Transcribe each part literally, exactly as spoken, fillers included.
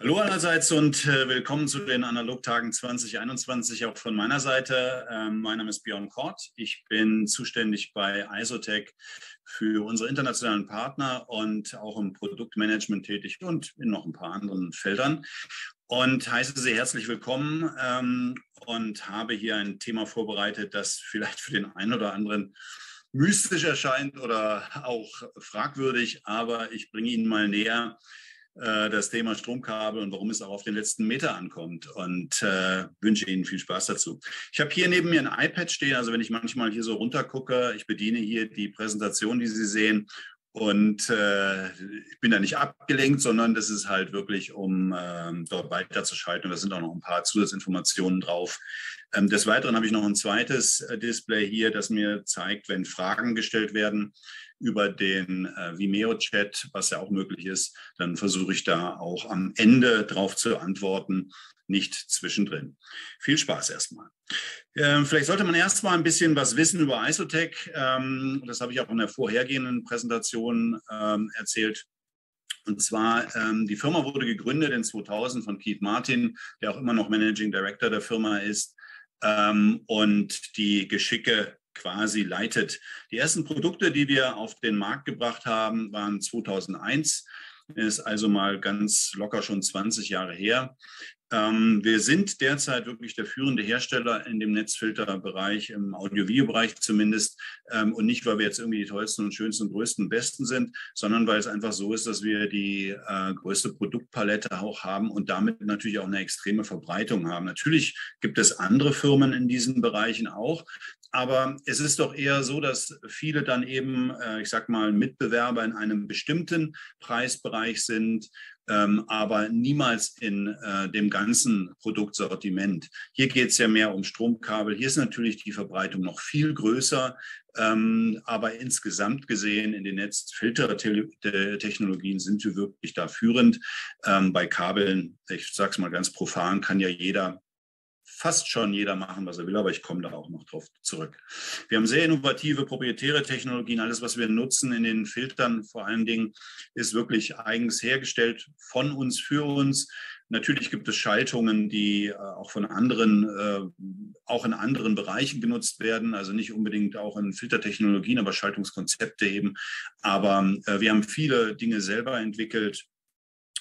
Hallo allerseits und äh, willkommen zu den Analogtagen zwanzig einundzwanzig auch von meiner Seite. Ähm, mein Name ist Björn Kort. Ich bin zuständig bei Isotec für unsere internationalen Partner und auch im Produktmanagement tätig und in noch ein paar anderen Feldern. Und heiße Sie herzlich willkommen ähm, und habe hier ein Thema vorbereitet, das vielleicht für den einen oder anderen mystisch erscheint oder auch fragwürdig, aber ich bringe Ihnen mal näher das Thema Stromkabel und warum es auch auf den letzten Meter ankommt, und äh, wünsche Ihnen viel Spaß dazu. Ich habe hier neben mir ein iPad stehen, also wenn ich manchmal hier so runter gucke, ich bediene hier die Präsentation, die Sie sehen, und äh, ich bin da nicht abgelenkt, sondern das ist halt wirklich, um ähm, dort weiterzuschalten, und da sind auch noch ein paar Zusatzinformationen drauf. Ähm, des Weiteren habe ich noch ein zweites äh, Display hier, das mir zeigt, wenn Fragen gestellt werden über den äh, Vimeo-Chat, was ja auch möglich ist, dann versuche ich da auch am Ende drauf zu antworten, nicht zwischendrin. Viel Spaß erstmal. Ähm, vielleicht sollte man erstmal ein bisschen was wissen über Isotec. Ähm, das habe ich auch in der vorhergehenden Präsentation ähm, erzählt. Und zwar, ähm, die Firma wurde gegründet in zweitausend von Keith Martin, der auch immer noch Managing Director der Firma ist, ähm, und die Geschicke quasi leitet. Die ersten Produkte, die wir auf den Markt gebracht haben, waren zweitausendeins. Ist also mal ganz locker schon zwanzig Jahre her. Ähm, wir sind derzeit wirklich der führende Hersteller in dem Netzfilterbereich, im Audio-Video-Bereich zumindest. Ähm, und nicht, weil wir jetzt irgendwie die tollsten und schönsten und größten und besten sind, sondern weil es einfach so ist, dass wir die äh, größte Produktpalette auch haben und damit natürlich auch eine extreme Verbreitung haben. Natürlich gibt es andere Firmen in diesen Bereichen auch. Aber es ist doch eher so, dass viele dann eben, äh, ich sag mal, Mitbewerber in einem bestimmten Preisbereich sind, ähm, aber niemals in äh, dem ganzen Produktsortiment. Hier geht es ja mehr um Stromkabel. Hier ist natürlich die Verbreitung noch viel größer, ähm, aber insgesamt gesehen in den Netzfiltertechnologien sind wir wirklich da führend. Ähm, bei Kabeln, ich sag's mal ganz profan, kann ja jeder, fast schon jeder machen, was er will, aber ich komme da auch noch drauf zurück. Wir haben sehr innovative, proprietäre Technologien. Alles, was wir nutzen in den Filtern vor allen Dingen, ist wirklich eigens hergestellt von uns, für uns. Natürlich gibt es Schaltungen, die auch von anderen, auch in anderen Bereichen genutzt werden, also nicht unbedingt auch in Filtertechnologien, aber Schaltungskonzepte eben. Aber wir haben viele Dinge selber entwickelt,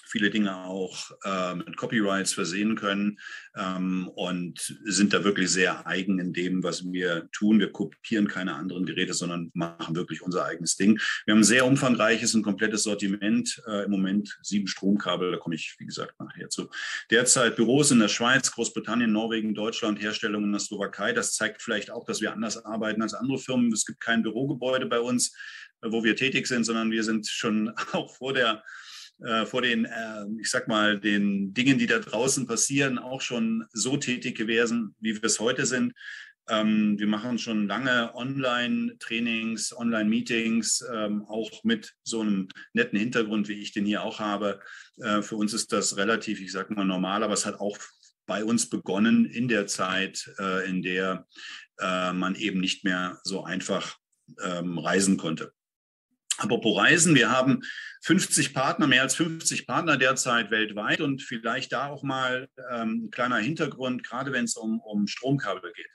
viele Dinge auch äh, mit Copyrights versehen können, ähm, und sind da wirklich sehr eigen in dem, was wir tun. Wir kopieren keine anderen Geräte, sondern machen wirklich unser eigenes Ding. Wir haben ein sehr umfangreiches und komplettes Sortiment. Äh, im Moment sieben Stromkabel, da komme ich, wie gesagt, nachher zu. Derzeit Büros in der Schweiz, Großbritannien, Norwegen, Deutschland, Herstellung in der Slowakei. Das zeigt vielleicht auch, dass wir anders arbeiten als andere Firmen. Es gibt kein Bürogebäude bei uns, äh, wo wir tätig sind, sondern wir sind schon auch vor der vor den, ich sag mal, den Dingen, die da draußen passieren, auch schon so tätig gewesen, wie wir es heute sind. Wir machen schon lange Online-Trainings, Online-Meetings, auch mit so einem netten Hintergrund, wie ich den hier auch habe. Für uns ist das relativ, ich sag mal, normal, aber es hat auch bei uns begonnen in der Zeit, in der man eben nicht mehr so einfach reisen konnte. Apropos Reisen, wir haben fünfzig Partner, mehr als fünfzig Partner derzeit weltweit, und vielleicht da auch mal ähm, ein kleiner Hintergrund, gerade wenn es um, um Stromkabel geht.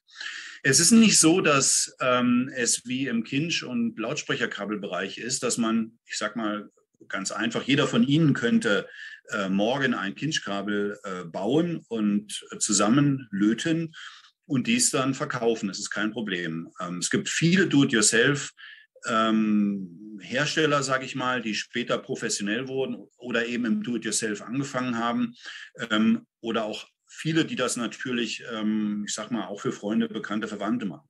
Es ist nicht so, dass ähm, es wie im Kinsch- und Lautsprecherkabelbereich ist, dass man, ich sag mal ganz einfach, jeder von Ihnen könnte äh, morgen ein Kinschkabel äh, bauen und äh, zusammenlöten und dies dann verkaufen. Das ist kein Problem. Ähm, es gibt viele Do-it-yourself Ähm, Hersteller, sage ich mal, die später professionell wurden oder eben im Do-it-yourself angefangen haben, ähm, oder auch viele, die das natürlich, ähm, ich sage mal, auch für Freunde, Bekannte, Verwandte machen.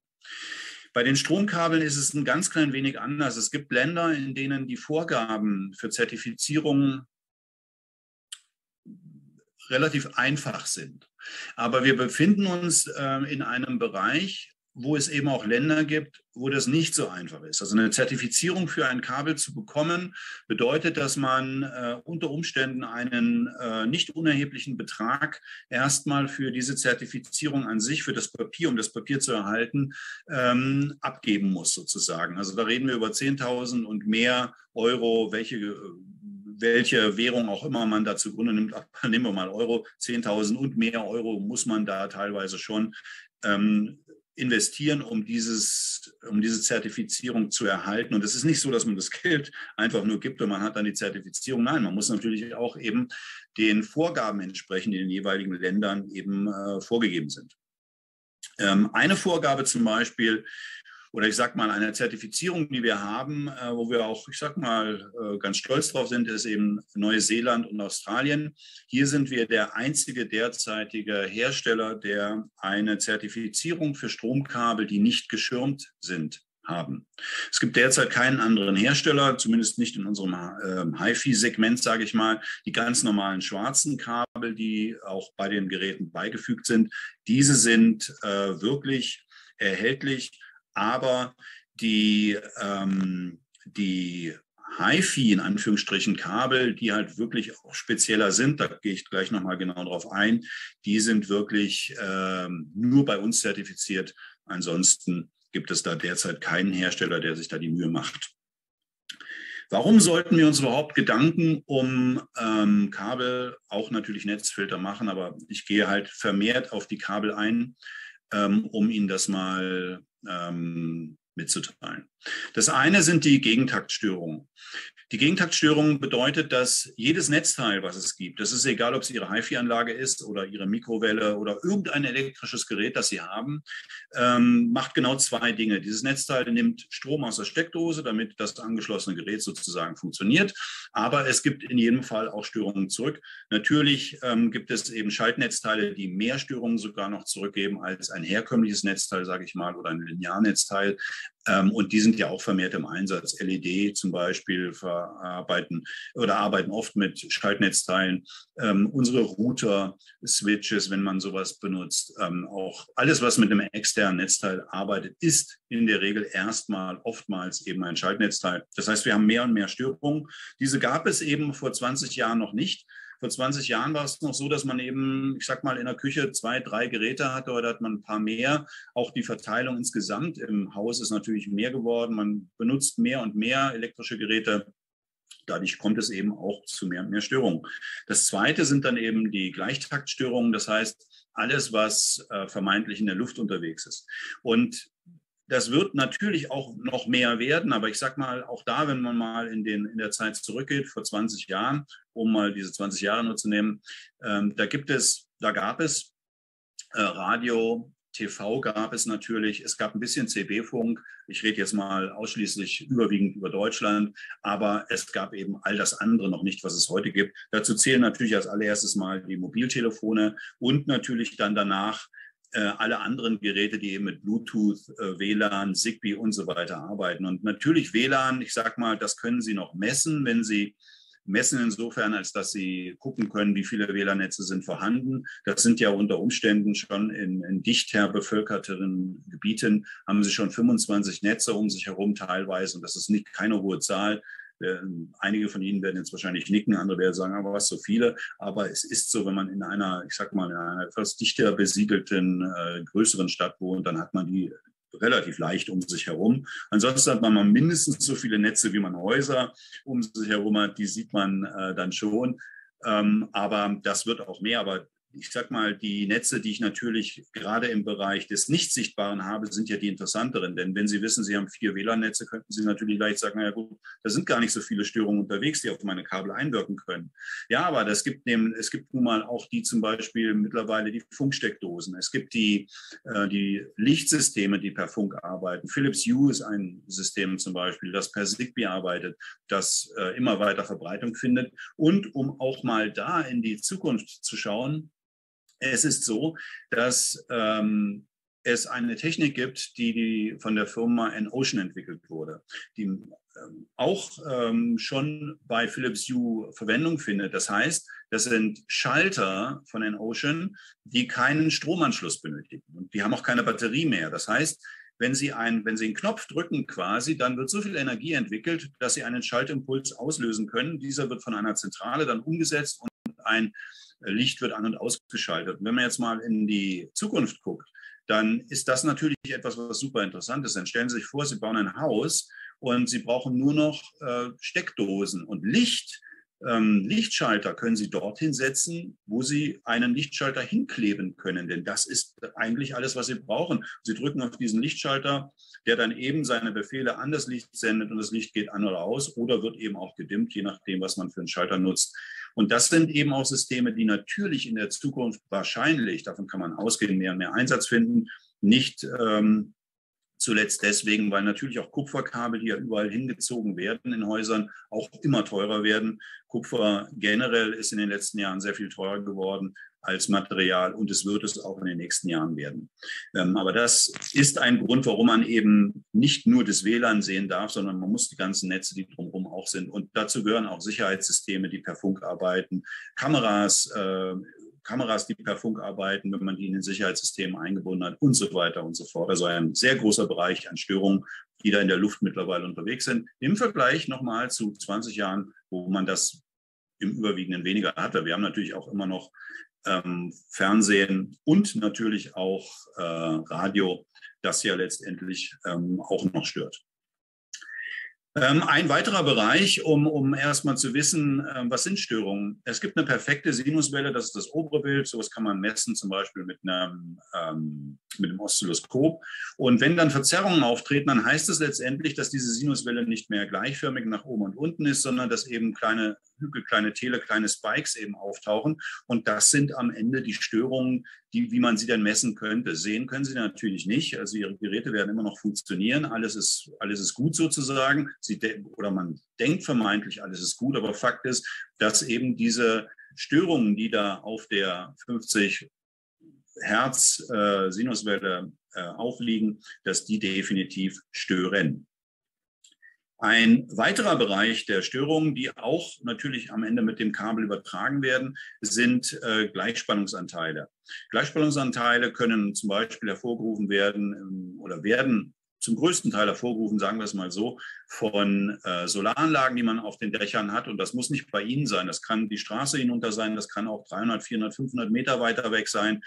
Bei den Stromkabeln ist es ein ganz klein wenig anders. Es gibt Länder, in denen die Vorgaben für Zertifizierungen relativ einfach sind. Aber wir befinden uns äh, in einem Bereich, wo es eben auch Länder gibt, wo das nicht so einfach ist. Also eine Zertifizierung für ein Kabel zu bekommen, bedeutet, dass man äh, unter Umständen einen äh, nicht unerheblichen Betrag erstmal für diese Zertifizierung an sich, für das Papier, um das Papier zu erhalten, ähm, abgeben muss sozusagen. Also da reden wir über zehntausend und mehr Euro, welche welche Währung auch immer man da zugrunde nimmt, nehmen wir mal Euro, zehntausend und mehr Euro muss man da teilweise schon ähm, investieren, um, dieses, um diese Zertifizierung zu erhalten. Und es ist nicht so, dass man das Geld einfach nur gibt und man hat dann die Zertifizierung. Nein, man muss natürlich auch eben den Vorgaben entsprechen, die in den jeweiligen Ländern eben äh, vorgegeben sind. Ähm, eine Vorgabe zum Beispiel, oder ich sag mal, eine Zertifizierung, die wir haben, äh, wo wir auch, ich sag mal, äh, ganz stolz drauf sind, ist eben Neuseeland und Australien. Hier sind wir der einzige derzeitige Hersteller, der eine Zertifizierung für Stromkabel, die nicht geschirmt sind, haben. Es gibt derzeit keinen anderen Hersteller, zumindest nicht in unserem äh, Hi-Fi-Segment, sage ich mal. Die ganz normalen schwarzen Kabel, die auch bei den Geräten beigefügt sind, diese sind äh, wirklich erhältlich. Aber die, ähm, die Hi-Fi, in Anführungsstrichen, Kabel, die halt wirklich auch spezieller sind, da gehe ich gleich nochmal genau drauf ein, die sind wirklich ähm, nur bei uns zertifiziert. Ansonsten gibt es da derzeit keinen Hersteller, der sich da die Mühe macht. Warum sollten wir uns überhaupt Gedanken um ähm, Kabel, auch natürlich Netzfilter machen, aber ich gehe halt vermehrt auf die Kabel ein, ähm, um Ihnen das mal ähm, mitzuteilen. Das eine sind die Gegentaktstörungen. Die Gegentaktstörung bedeutet, dass jedes Netzteil, was es gibt, das ist egal, ob es Ihre Hi-Fi-Anlage ist oder Ihre Mikrowelle oder irgendein elektrisches Gerät, das Sie haben, ähm, macht genau zwei Dinge. Dieses Netzteil nimmt Strom aus der Steckdose, damit das angeschlossene Gerät sozusagen funktioniert. Aber es gibt in jedem Fall auch Störungen zurück. Natürlich ähm, gibt es eben Schaltnetzteile, die mehr Störungen sogar noch zurückgeben als ein herkömmliches Netzteil, sage ich mal, oder ein Linearnetzteil. Ähm, und die sind ja auch vermehrt im Einsatz. L E D zum Beispiel verarbeiten oder arbeiten oft mit Schaltnetzteilen. Ähm, unsere Router, Switches, wenn man sowas benutzt, ähm, auch alles, was mit einem externen Netzteil arbeitet, ist in der Regel erstmal oftmals eben ein Schaltnetzteil. Das heißt, wir haben mehr und mehr Störungen. Diese gab es eben vor zwanzig Jahren noch nicht. Vor zwanzig Jahren war es noch so, dass man eben, ich sag mal, in der Küche zwei, drei Geräte hatte, heute hat man ein paar mehr. Auch die Verteilung insgesamt im Haus ist natürlich mehr geworden. Man benutzt mehr und mehr elektrische Geräte. Dadurch kommt es eben auch zu mehr und mehr Störungen. Das Zweite sind dann eben die Gleichtaktstörungen. Das heißt, alles, was äh, vermeintlich in der Luft unterwegs ist. Und das wird natürlich auch noch mehr werden, aber ich sag mal, auch da, wenn man mal in, den, in der Zeit zurückgeht, vor zwanzig Jahren, um mal diese zwanzig Jahre nur zu nehmen, ähm, da gibt es, da gab es äh, Radio, T V gab es natürlich, es gab ein bisschen C B-Funk, ich rede jetzt mal ausschließlich überwiegend über Deutschland, aber es gab eben all das andere noch nicht, was es heute gibt. Dazu zählen natürlich als allererstes mal die Mobiltelefone und natürlich dann danach alle anderen Geräte, die eben mit Bluetooth, W LAN, Zigbee und so weiter arbeiten. Und natürlich W LAN, ich sag mal, das können Sie noch messen, wenn Sie messen insofern, als dass Sie gucken können, wie viele W LAN-Netze sind vorhanden. Das sind ja unter Umständen schon in, in dichter bevölkerteren Gebieten, haben Sie schon fünfundzwanzig Netze um sich herum teilweise. Und das ist nicht keine hohe Zahl. Einige von Ihnen werden jetzt wahrscheinlich nicken, andere werden sagen, aber was, so viele. Aber es ist so, wenn man in einer, ich sag mal, in einer etwas dichter besiedelten, äh, größeren Stadt wohnt, dann hat man die relativ leicht um sich herum. Ansonsten hat man mal mindestens so viele Netze, wie man Häuser um sich herum hat. Die sieht man äh, dann schon. Ähm, aber das wird auch mehr. Aber ich sag mal, die Netze, die ich natürlich gerade im Bereich des Nicht-Sichtbaren habe, sind ja die interessanteren. Denn wenn Sie wissen, Sie haben vier W LAN-Netze, könnten Sie natürlich leicht sagen, naja gut, da sind gar nicht so viele Störungen unterwegs, die auf meine Kabel einwirken können. Ja, aber das gibt neben, es gibt nun mal auch die zum Beispiel mittlerweile die Funksteckdosen. Es gibt die, äh, die Lichtsysteme, die per Funk arbeiten. Philips Hue ist ein System zum Beispiel, das per Zigbee arbeitet, das äh, immer weiter Verbreitung findet. Und um auch mal da in die Zukunft zu schauen, es ist so, dass ähm, es eine Technik gibt, die, die von der Firma EnOcean entwickelt wurde, die ähm, auch ähm, schon bei Philips Hue Verwendung findet. Das heißt, das sind Schalter von EnOcean, die keinen Stromanschluss benötigen. Und die haben auch keine Batterie mehr. Das heißt, wenn Sie, ein, wenn Sie einen Knopf drücken quasi, dann wird so viel Energie entwickelt, dass Sie einen Schaltimpuls auslösen können. Dieser wird von einer Zentrale dann umgesetzt und ein Licht wird an- und ausgeschaltet. Und wenn man jetzt mal in die Zukunft guckt, dann ist das natürlich etwas, was super interessant ist. Dann stellen Sie sich vor, Sie bauen ein Haus und Sie brauchen nur noch äh, Steckdosen und Licht ähm, Lichtschalter können Sie dorthin setzen, wo Sie einen Lichtschalter hinkleben können, denn das ist eigentlich alles, was Sie brauchen. Sie drücken auf diesen Lichtschalter, der dann eben seine Befehle an das Licht sendet und das Licht geht an oder aus oder wird eben auch gedimmt, je nachdem, was man für einen Schalter nutzt. Und das sind eben auch Systeme, die natürlich in der Zukunft wahrscheinlich, davon kann man ausgehen, mehr und mehr Einsatz finden, nicht ähm, zuletzt deswegen, weil natürlich auch Kupferkabel, die ja überall hingezogen werden in Häusern, auch immer teurer werden. Kupfer generell ist in den letzten Jahren sehr viel teurer geworden als Material und es wird es auch in den nächsten Jahren werden. Ähm, aber das ist ein Grund, warum man eben nicht nur das W L A N sehen darf, sondern man muss die ganzen Netze, die drumherum auch sind. Und dazu gehören auch Sicherheitssysteme, die per Funk arbeiten, Kameras, äh, Kameras, die per Funk arbeiten, wenn man die in den Sicherheitssystemen eingebunden hat und so weiter und so fort. Also ein sehr großer Bereich an Störungen, die da in der Luft mittlerweile unterwegs sind. Im Vergleich nochmal zu zwanzig Jahren, wo man das im Überwiegenden weniger hatte. Wir haben natürlich auch immer noch ähm, Fernsehen und natürlich auch äh, Radio, das ja letztendlich ähm, auch noch stört. Ein weiterer Bereich, um, um erstmal zu wissen, was sind Störungen. Es gibt eine perfekte Sinuswelle, das ist das obere Bild. Sowas kann man messen, zum Beispiel mit einem, ähm, mit einem Oszilloskop. Und wenn dann Verzerrungen auftreten, dann heißt es letztendlich, dass diese Sinuswelle nicht mehr gleichförmig nach oben und unten ist, sondern dass eben kleine Hügel, kleine Täler, kleine Spikes eben auftauchen. Und das sind am Ende die Störungen, die, wie man sie dann messen könnte. Sehen können Sie natürlich nicht. Also Ihre Geräte werden immer noch funktionieren. Alles ist, alles ist gut sozusagen. Sie oder man denkt vermeintlich, alles ist gut. Aber Fakt ist, dass eben diese Störungen, die da auf der fünfzig Hertz äh, Sinuswelle äh, aufliegen, dass die definitiv stören. Ein weiterer Bereich der Störungen, die auch natürlich am Ende mit dem Kabel übertragen werden, sind äh, Gleichspannungsanteile. Gleichspannungsanteile können zum Beispiel hervorgerufen werden oder werden zum größten Teil hervorgerufen, sagen wir es mal so, von äh, Solaranlagen, die man auf den Dächern hat. Und das muss nicht bei Ihnen sein. Das kann die Straße hinunter sein. Das kann auch dreihundert, vierhundert, fünfhundert Meter weiter weg sein.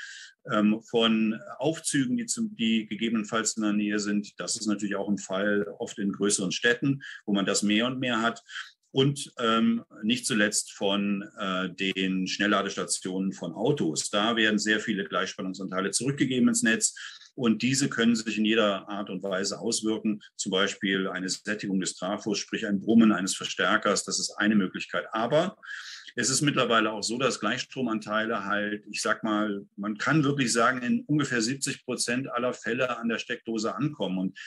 Ähm, von Aufzügen, die, zum, die gegebenenfalls in der Nähe sind. Das ist natürlich auch ein Fall oft in größeren Städten, wo man das mehr und mehr hat. Und ähm, nicht zuletzt von äh, den Schnellladestationen von Autos. Da werden sehr viele Gleichspannungsanteile zurückgegeben ins Netz. Und diese können sich in jeder Art und Weise auswirken. Zum Beispiel eine Sättigung des Trafos, sprich ein Brummen eines Verstärkers. Das ist eine Möglichkeit. Aber es ist mittlerweile auch so, dass Gleichstromanteile halt, ich sag mal, man kann wirklich sagen, in ungefähr siebzig Prozent aller Fälle an der Steckdose ankommen. Und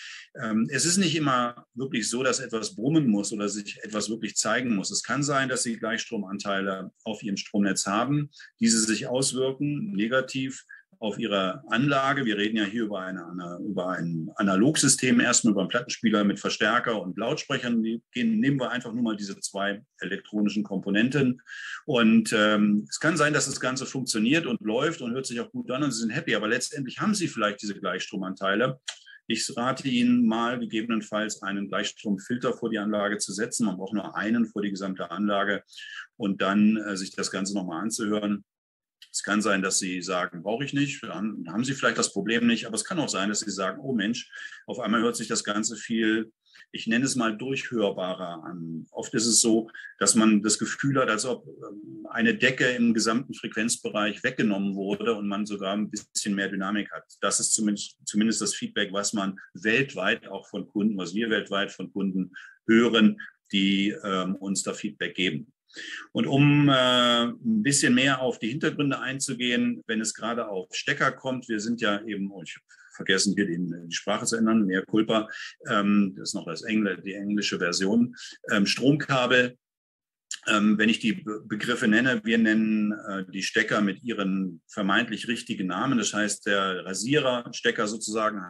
ähm, es ist nicht immer wirklich so, dass etwas brummen muss oder sich etwas wirklich zeigen muss. Es kann sein, dass Sie Gleichstromanteile auf Ihrem Stromnetz haben, diese sich auswirken, negativ auf Ihrer Anlage. Wir reden ja hier über, eine, über ein Analogsystem, erstmal über einen Plattenspieler mit Verstärker und Lautsprechern. Nehmen wir einfach nur mal diese zwei elektronischen Komponenten. Und ähm, es kann sein, dass das Ganze funktioniert und läuft und hört sich auch gut an und Sie sind happy. Aber letztendlich haben Sie vielleicht diese Gleichstromanteile. Ich rate Ihnen mal, gegebenenfalls einen Gleichstromfilter vor die Anlage zu setzen. Man braucht nur einen vor die gesamte Anlage und dann äh, sich das Ganze nochmal anzuhören. Es kann sein, dass Sie sagen, brauche ich nicht, dann haben Sie vielleicht das Problem nicht. Aber es kann auch sein, dass Sie sagen, oh Mensch, auf einmal hört sich das Ganze viel, ich nenne es mal, durchhörbarer an. Oft ist es so, dass man das Gefühl hat, als ob eine Decke im gesamten Frequenzbereich weggenommen wurde und man sogar ein bisschen mehr Dynamik hat. Das ist zumindest, zumindest das Feedback, was man weltweit auch von Kunden, was wir weltweit von Kunden hören, die ähm, uns da Feedback geben. Und um äh, ein bisschen mehr auf die Hintergründe einzugehen, wenn es gerade auf Stecker kommt, wir sind ja eben, oh, ich habe vergessen hier den, die Sprache zu ändern, mehr Culpa, ähm, das ist noch das Engl die englische Version, ähm, Stromkabel. Wenn ich die Begriffe nenne, wir nennen die Stecker mit ihren vermeintlich richtigen Namen. Das heißt, der Rasiererstecker sozusagen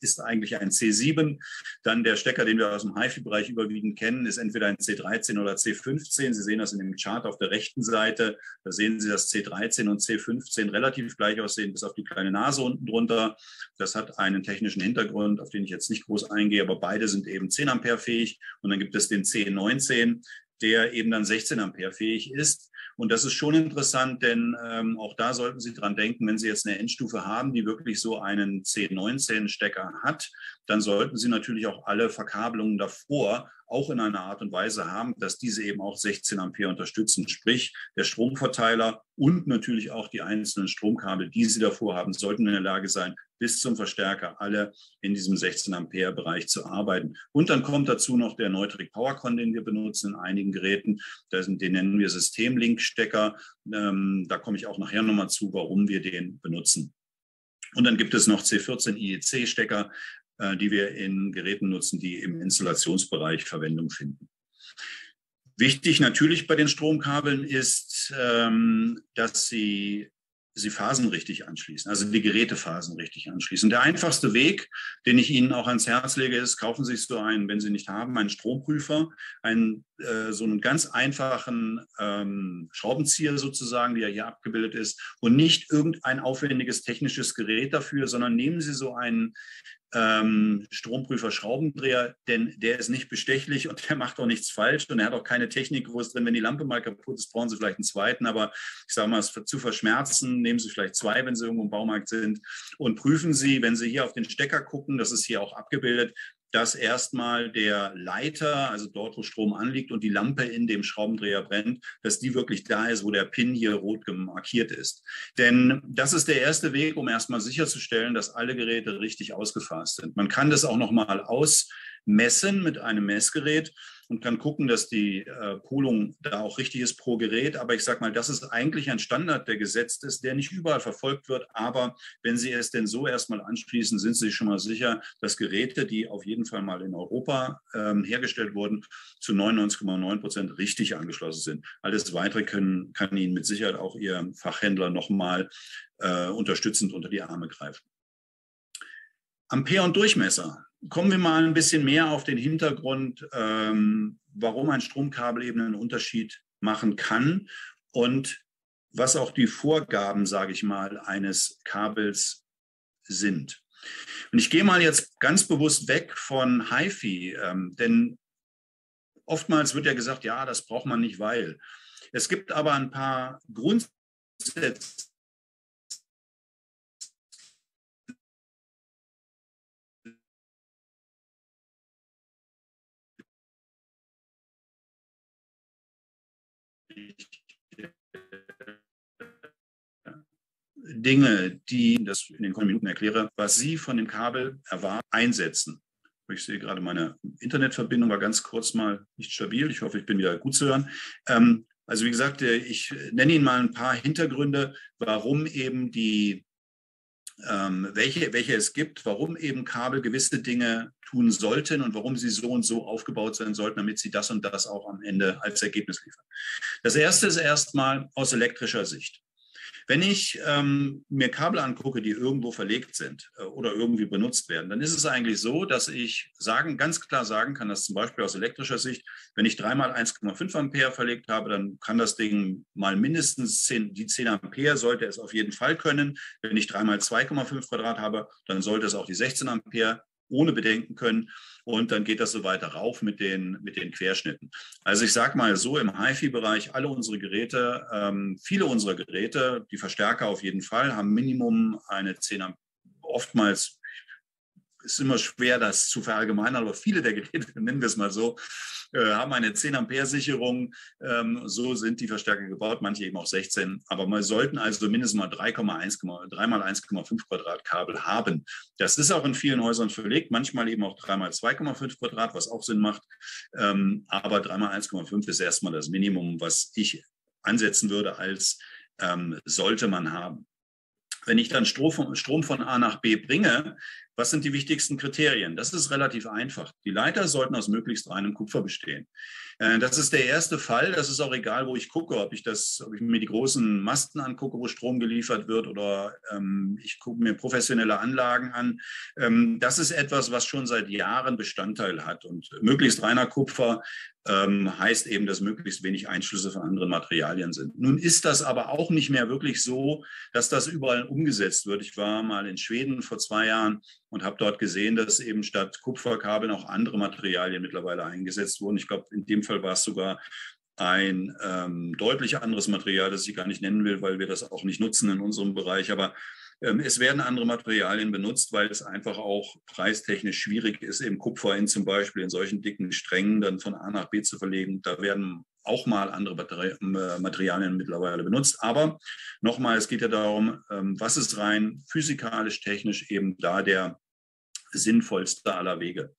ist eigentlich ein C sieben. Dann der Stecker, den wir aus dem HiFi-Bereich überwiegend kennen, ist entweder ein C dreizehn oder C fünfzehn. Sie sehen das in dem Chart auf der rechten Seite. Da sehen Sie, dass C dreizehn und C fünfzehn relativ gleich aussehen, bis auf die kleine Nase unten drunter. Das hat einen technischen Hintergrund, auf den ich jetzt nicht groß eingehe, aber beide sind eben zehn Ampere fähig. Und dann gibt es den C neunzehn. der eben dann sechzehn Ampere fähig ist. Und das ist schon interessant, denn ähm, auch da sollten Sie dran denken, wenn Sie jetzt eine Endstufe haben, die wirklich so einen zehn neunzehn Stecker hat, dann sollten Sie natürlich auch alle Verkabelungen davor auch in einer Art und Weise haben, dass diese eben auch sechzehn Ampere unterstützen. Sprich, der Stromverteiler und natürlich auch die einzelnen Stromkabel, die Sie davor haben, sollten in der Lage sein, bis zum Verstärker alle in diesem sechzehn Ampere Bereich zu arbeiten. Und dann kommt dazu noch der Neutrik Powercon, den wir benutzen in einigen Geräten. Den nennen wir Systemlink-Stecker. Da komme ich auch nachher nochmal zu, warum wir den benutzen. Und dann gibt es noch C vierzehn I E C Stecker, die wir in Geräten nutzen, die im Installationsbereich Verwendung finden. Wichtig natürlich bei den Stromkabeln ist, dass sie Sie Phasen richtig anschließen, also die Gerätephasen richtig anschließen. Der einfachste Weg, den ich Ihnen auch ans Herz lege, ist, kaufen Sie sich so einen, wenn Sie nicht haben, einen Stromprüfer, einen, äh, so einen ganz einfachen ähm, Schraubenzieher sozusagen, der hier abgebildet ist, und nicht irgendein aufwendiges technisches Gerät dafür, sondern nehmen Sie so einen ähm, Stromprüfer Schraubendreher, denn der ist nicht bestechlich und der macht auch nichts falsch und er hat auch keine Technik, wo es drin, wenn die Lampe mal kaputt ist, brauchen Sie vielleicht einen zweiten, aber ich sage mal, es zu verschmerzen, nehmen Sie vielleicht zwei, wenn Sie irgendwo im Baumarkt sind, und prüfen Sie, wenn Sie hier auf den Stecker gucken, das ist hier auch abgebildet, dass erstmal der Leiter, also dort, wo Strom anliegt und die Lampe in dem Schraubendreher brennt, dass die wirklich da ist, wo der Pin hier rot markiert ist. Denn das ist der erste Weg, um erstmal sicherzustellen, dass alle Geräte richtig ausgefasst sind. Man kann das auch nochmal ausmessen mit einem Messgerät und kann gucken, dass die äh, Polung da auch richtig ist pro Gerät. Aber ich sage mal, das ist eigentlich ein Standard, der gesetzt ist, der nicht überall verfolgt wird. Aber wenn Sie es denn so erstmal anschließen, sind Sie schon mal sicher, dass Geräte, die auf jeden Fall mal in Europa ähm, hergestellt wurden, zu neunundneunzig Komma neun Prozent richtig angeschlossen sind. Alles Weitere können, kann Ihnen mit Sicherheit auch Ihr Fachhändler nochmal äh, unterstützend unter die Arme greifen. Ampere und Durchmesser. Kommen wir mal ein bisschen mehr auf den Hintergrund, ähm, warum ein Stromkabel eben einen Unterschied machen kann und was auch die Vorgaben, sage ich mal, eines Kabels sind. Und ich gehe mal jetzt ganz bewusst weg von HiFi, ähm, denn oftmals wird ja gesagt, ja, das braucht man nicht, weil. Es gibt aber ein paar Grundsätze, Dinge, die das in den kommenden Minuten erkläre, was Sie von dem Kabel erwarten, einsetzen. Ich sehe gerade, meine Internetverbindung war ganz kurz mal nicht stabil. Ich hoffe, ich bin wieder gut zu hören. Ähm, also wie gesagt, ich nenne Ihnen mal ein paar Hintergründe, warum eben die, ähm, welche, welche es gibt, warum eben Kabel gewisse Dinge tun sollten und warum sie so und so aufgebaut sein sollten, damit sie das und das auch am Ende als Ergebnis liefern. Das erste ist erstmal aus elektrischer Sicht. Wenn ich ähm, mir Kabel angucke, die irgendwo verlegt sind äh, oder irgendwie benutzt werden, dann ist es eigentlich so, dass ich sagen, ganz klar sagen kann, dass zum Beispiel aus elektrischer Sicht, wenn ich dreimal eins Komma fünf Ampere verlegt habe, dann kann das Ding mal mindestens zehn, die zehn Ampere sollte es auf jeden Fall können. Wenn ich dreimal zwei Komma fünf Quadrat habe, dann sollte es auch die sechzehn Ampere ohne Bedenken können. Und dann geht das so weiter rauf mit den, mit den Querschnitten. Also ich sage mal so, im HiFi-Bereich, alle unsere Geräte, ähm, viele unserer Geräte, die Verstärker auf jeden Fall, haben Minimum eine zehn Ampere. Oftmals ist immer schwer, das zu verallgemeinern, aber viele der Geräte, nennen wir es mal so, äh, haben eine zehn Ampere Sicherung. Ähm, so sind die Verstärker gebaut, manche eben auch sechzehn. Aber wir sollten also mindestens mal drei mal eins Komma fünf Quadrat Kabel haben. Das ist auch in vielen Häusern verlegt, manchmal eben auch drei mal zwei Komma fünf Quadrat, was auch Sinn macht. Ähm, aber drei mal eins Komma fünf ist erstmal das Minimum, was ich ansetzen würde als ähm, sollte man haben. Wenn ich dann Strom von A nach B bringe, was sind die wichtigsten Kriterien? Das ist relativ einfach. Die Leiter sollten aus möglichst reinem Kupfer bestehen. Das ist der erste Fall. Das ist auch egal, wo ich gucke, ob ich, das, ob ich mir die großen Masten angucke, wo Strom geliefert wird, oder ähm, ich gucke mir professionelle Anlagen an. Ähm, das ist etwas, was schon seit Jahren Bestandteil hat. Und möglichst reiner Kupfer ähm, heißt eben, dass möglichst wenig Einschlüsse von anderen Materialien sind. Nun ist das aber auch nicht mehr wirklich so, dass das überall umgesetzt wird. Ich war mal in Schweden vor zwei Jahren und habe dort gesehen, dass eben statt Kupferkabeln auch andere Materialien mittlerweile eingesetzt wurden. Ich glaube, in dem Fall war es sogar ein ähm, deutlich anderes Material, das ich gar nicht nennen will, weil wir das auch nicht nutzen in unserem Bereich. Aber ähm, es werden andere Materialien benutzt, weil es einfach auch preistechnisch schwierig ist, eben Kupfer in zum Beispiel in solchen dicken Strängen dann von A nach B zu verlegen. Da werden auch mal andere Materialien mittlerweile benutzt. Aber nochmal, es geht ja darum, ähm, was ist rein physikalisch, technisch eben da der sinnvollste aller Wege.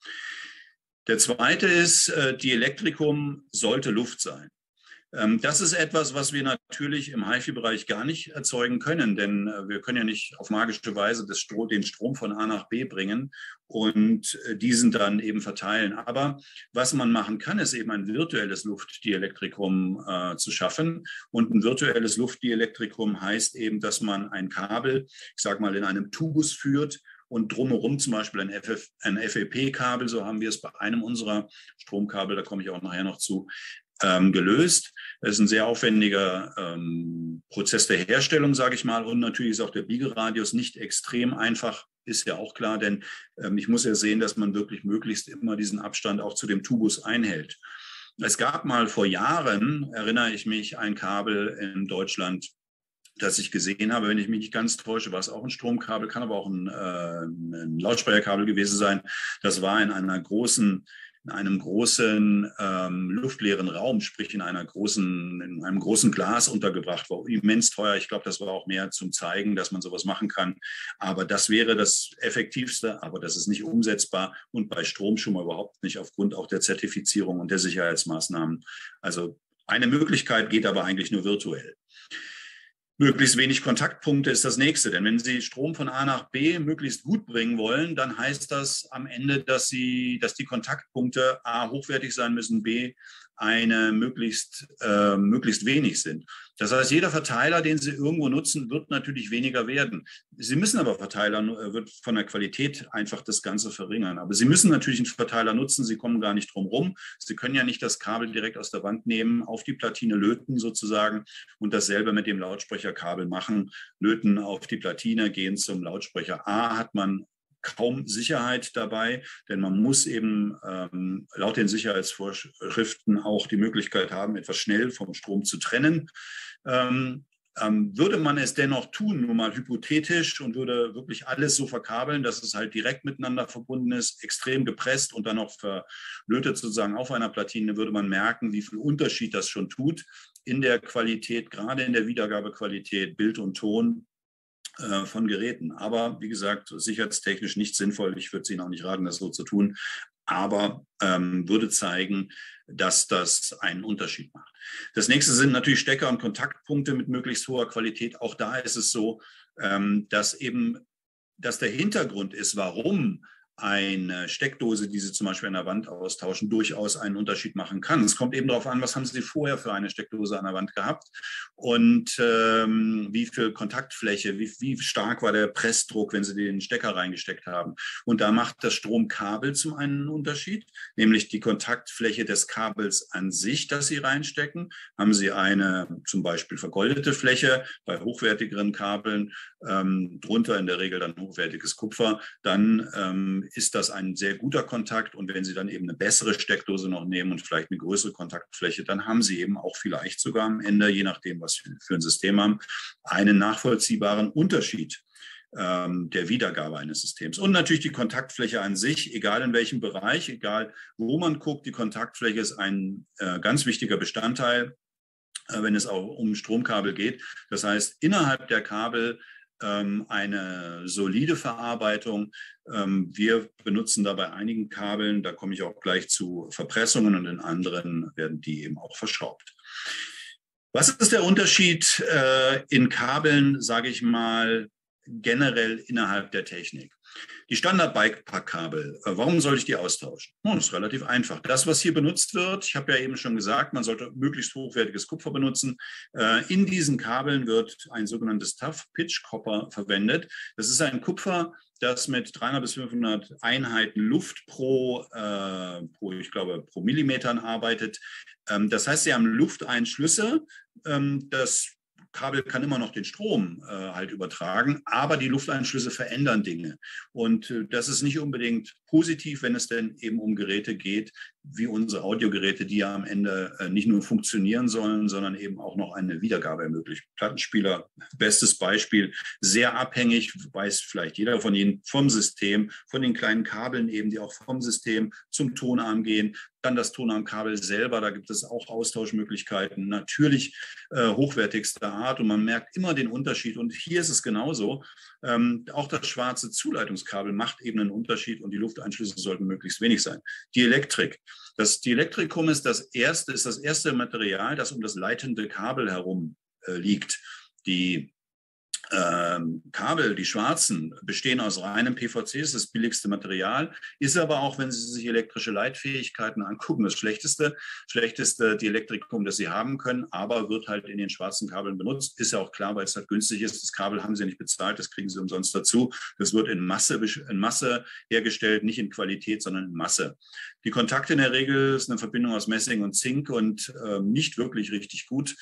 Der zweite ist, äh, die Elektrikum sollte Luft sein. Ähm, das ist etwas, was wir natürlich im HiFi-Bereich gar nicht erzeugen können, denn äh, wir können ja nicht auf magische Weise das Stro- den Strom von A nach B bringen und äh, diesen dann eben verteilen. Aber was man machen kann, ist eben ein virtuelles Luftdielektrikum äh, zu schaffen. Und ein virtuelles Luftdielektrikum heißt eben, dass man ein Kabel, ich sage mal, in einem Tubus führt, und drumherum zum Beispiel ein, ein F E P-Kabel, so haben wir es bei einem unserer Stromkabel, da komme ich auch nachher noch zu, ähm, gelöst. Das ist ein sehr aufwendiger ähm, Prozess der Herstellung, sage ich mal. Und natürlich ist auch der Biegeradius nicht extrem einfach, ist ja auch klar, denn ähm, ich muss ja sehen, dass man wirklich möglichst immer diesen Abstand auch zu dem Tubus einhält. Es gab mal vor Jahren, erinnere ich mich, ein Kabel in Deutschland, das ich gesehen habe, wenn ich mich nicht ganz täusche, war es auch ein Stromkabel, kann aber auch ein, äh, ein Lautsprecherkabel gewesen sein. Das war in einer großen, in einem großen ähm, luftleeren Raum, sprich in einer großen, in einem großen Glas untergebracht, war immens teuer. Ich glaube, das war auch mehr zum Zeigen, dass man sowas machen kann. Aber das wäre das Effektivste, aber das ist nicht umsetzbar und bei Strom schon mal überhaupt nicht, aufgrund auch der Zertifizierung und der Sicherheitsmaßnahmen. Also eine Möglichkeit geht aber eigentlich nur virtuell. Möglichst wenig Kontaktpunkte ist das Nächste, denn wenn Sie Strom von A nach B möglichst gut bringen wollen, dann heißt das am Ende, dass Sie, dass die Kontaktpunkte A hochwertig sein müssen, B eine möglichst, äh, möglichst wenig sind. Das heißt, jeder Verteiler, den Sie irgendwo nutzen, wird natürlich weniger werden. Sie müssen aber Verteiler, äh, wird von der Qualität einfach das Ganze verringern. Aber Sie müssen natürlich einen Verteiler nutzen, Sie kommen gar nicht drum rum. Sie können ja nicht das Kabel direkt aus der Wand nehmen, auf die Platine löten sozusagen und dasselbe mit dem Lautsprecherkabel machen. Löten auf die Platine, gehen zum Lautsprecher A, hat man kaum Sicherheit dabei, denn man muss eben ähm, laut den Sicherheitsvorschriften auch die Möglichkeit haben, etwas schnell vom Strom zu trennen. Ähm, ähm, würde man es dennoch tun, nur mal hypothetisch, und würde wirklich alles so verkabeln, dass es halt direkt miteinander verbunden ist, extrem gepresst und dann auch verlötet sozusagen auf einer Platine, würde man merken, wie viel Unterschied das schon tut in der Qualität, gerade in der Wiedergabequalität, Bild und Ton von Geräten. Aber wie gesagt, sicherheitstechnisch nicht sinnvoll. Ich würde Ihnen auch nicht raten, das so zu tun. Aber ähm, würde zeigen, dass das einen Unterschied macht. Das nächste sind natürlich Stecker und Kontaktpunkte mit möglichst hoher Qualität. Auch da ist es so, ähm, dass eben dass der Hintergrund ist, warum eine Steckdose, die Sie zum Beispiel an der Wand austauschen, durchaus einen Unterschied machen kann. Es kommt eben darauf an, was haben Sie vorher für eine Steckdose an der Wand gehabt und ähm, wie viel Kontaktfläche, wie, wie stark war der Pressdruck, wenn Sie den Stecker reingesteckt haben. Und da macht das Stromkabel zum einen einen Unterschied, nämlich die Kontaktfläche des Kabels an sich, das Sie reinstecken. Haben Sie eine zum Beispiel vergoldete Fläche bei hochwertigeren Kabeln, ähm, drunter in der Regel dann hochwertiges Kupfer, dann ähm, ist das ein sehr guter Kontakt. Und wenn Sie dann eben eine bessere Steckdose noch nehmen und vielleicht eine größere Kontaktfläche, dann haben Sie eben auch vielleicht sogar am Ende, je nachdem, was Sie für ein System haben, einen nachvollziehbaren Unterschied ähm, der Wiedergabe eines Systems. Und natürlich die Kontaktfläche an sich, egal in welchem Bereich, egal wo man guckt, die Kontaktfläche ist ein äh, ganz wichtiger Bestandteil, äh, wenn es auch um Stromkabel geht. Das heißt, innerhalb der Kabel eine solide Verarbeitung. Wir benutzen da bei einigen Kabeln, da komme ich auch gleich zu, Verpressungen, und in anderen werden die eben auch verschraubt. Was ist der Unterschied in Kabeln, sage ich mal, generell innerhalb der Technik? Die Standard-Bikepack-Kabel, warum soll ich die austauschen? Nun, das ist relativ einfach. Das, was hier benutzt wird, ich habe ja eben schon gesagt, man sollte möglichst hochwertiges Kupfer benutzen. In diesen Kabeln wird ein sogenanntes Tough-Pitch-Copper verwendet. Das ist ein Kupfer, das mit dreihundert bis fünfhundert Einheiten Luft pro, äh, pro, ich glaube, pro Millimetern arbeitet. Ähm, das heißt, Sie haben Lufteinschlüsse, ähm, das Kabel kann immer noch den Strom äh, halt übertragen, aber die Lufteinschlüsse verändern Dinge. Und äh, das ist nicht unbedingt positiv, wenn es denn eben um Geräte geht, wie unsere Audiogeräte, die ja am Ende äh, nicht nur funktionieren sollen, sondern eben auch noch eine Wiedergabe ermöglichen. Plattenspieler, bestes Beispiel, sehr abhängig, weiß vielleicht jeder von Ihnen, vom System, von den kleinen Kabeln eben, die auch vom System zum Tonarm gehen. Dann das Tonarmkabel selber, da gibt es auch Austauschmöglichkeiten, natürlich äh, hochwertigster Art, und man merkt immer den Unterschied, und hier ist es genauso. Ähm, auch das schwarze Zuleitungskabel macht eben einen Unterschied, und die Lufteinschlüsse sollten möglichst wenig sein. Die Elektrik. Das Dielektrikum ist das erste, ist das erste Material, das um das leitende Kabel herum äh, liegt. Die Ähm, Kabel, die schwarzen, bestehen aus reinem P V C, ist das billigste Material, ist aber auch, wenn Sie sich elektrische Leitfähigkeiten angucken, das schlechteste, schlechteste Dielektrikum, das Sie haben können, aber wird halt in den schwarzen Kabeln benutzt. Ist ja auch klar, weil es halt günstig ist. Das Kabel haben Sie nicht bezahlt, das kriegen Sie umsonst dazu. Das wird in Masse, in Masse hergestellt, nicht in Qualität, sondern in Masse. Die Kontakte in der Regel ist eine Verbindung aus Messing und Zink und äh, nicht wirklich richtig gut.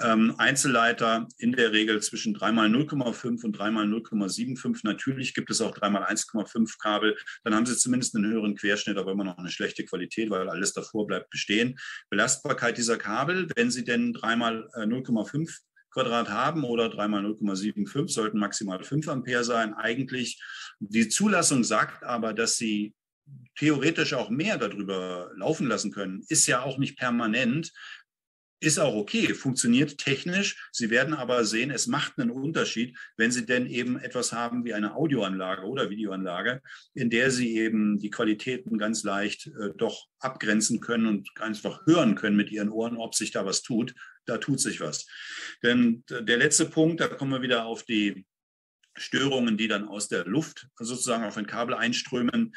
Ähm, Einzelleiter in der Regel zwischen drei mal null Komma fünf und drei mal null Komma fünfundsiebzig. Natürlich gibt es auch drei mal eins Komma fünf Kabel. Dann haben Sie zumindest einen höheren Querschnitt, aber immer noch eine schlechte Qualität, weil alles davor bleibt bestehen. Belastbarkeit dieser Kabel, wenn Sie denn drei mal null Komma fünf Quadrat haben oder drei mal null Komma fünfundsiebzig, sollten maximal fünf Ampere sein. Eigentlich, die Zulassung sagt aber, dass Sie theoretisch auch mehr darüber laufen lassen können. Ist ja auch nicht permanent. Ist auch okay, funktioniert technisch. Sie werden aber sehen, es macht einen Unterschied, wenn Sie denn eben etwas haben wie eine Audioanlage oder Videoanlage, in der Sie eben die Qualitäten ganz leicht äh, doch abgrenzen können und einfach hören können mit Ihren Ohren, ob sich da was tut. Da tut sich was. Denn der letzte Punkt, da kommen wir wieder auf die Störungen, die dann aus der Luft sozusagen auf ein Kabel einströmen.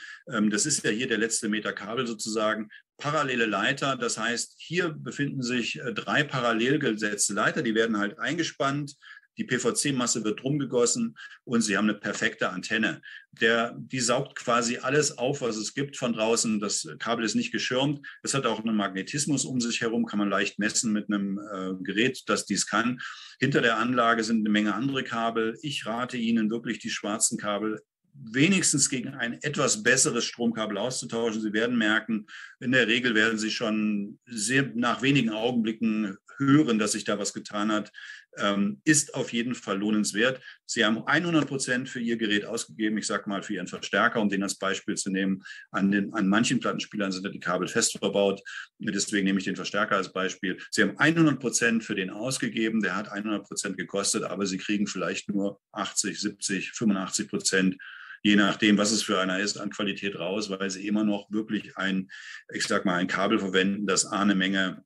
Das ist ja hier der letzte Meter Kabel sozusagen. Parallele Leiter, das heißt, hier befinden sich drei parallel gesetzte Leiter, die werden halt eingespannt. Die P V C-Masse wird rumgegossen und Sie haben eine perfekte Antenne. Der, die saugt quasi alles auf, was es gibt von draußen. Das Kabel ist nicht geschirmt. Es hat auch einen Magnetismus um sich herum, kann man leicht messen mit einem äh, Gerät, das dies kann. Hinter der Anlage sind eine Menge andere Kabel. Ich rate Ihnen wirklich, die schwarzen Kabel wenigstens gegen ein etwas besseres Stromkabel auszutauschen. Sie werden merken, in der Regel werden Sie schon sehr nach wenigen Augenblicken hören, dass sich da was getan hat. Ähm, ist auf jeden Fall lohnenswert. Sie haben hundert Prozent für Ihr Gerät ausgegeben, ich sage mal für Ihren Verstärker, um den als Beispiel zu nehmen. An, den, an manchen Plattenspielern sind die Kabel fest verbaut, deswegen nehme ich den Verstärker als Beispiel. Sie haben hundert Prozent für den ausgegeben, der hat hundert Prozent gekostet, aber Sie kriegen vielleicht nur achtzig, siebzig, fünfundachtzig Prozent, je nachdem, was es für einer ist, an Qualität raus, weil Sie immer noch wirklich ein, ich sag mal, ein Kabel verwenden, das A, eine Menge